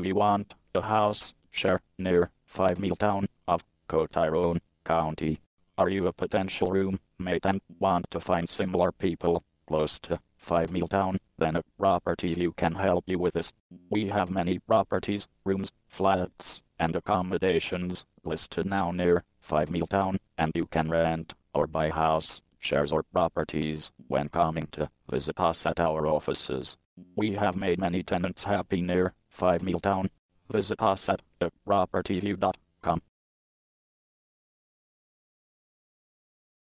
Do you want a house share near Fivemiletown of Co Tyrone County? Are you a potential roommate and want to find similar people close to Fivemiletown? Then A Property View can help you with this. We have many properties, rooms, flats, and accommodations listed now near Fivemiletown, and you can rent or buy house shares or properties when coming to visit us at our offices. We have made many tenants happy near Fivemiletown. Visit us at ukpropertyview.com.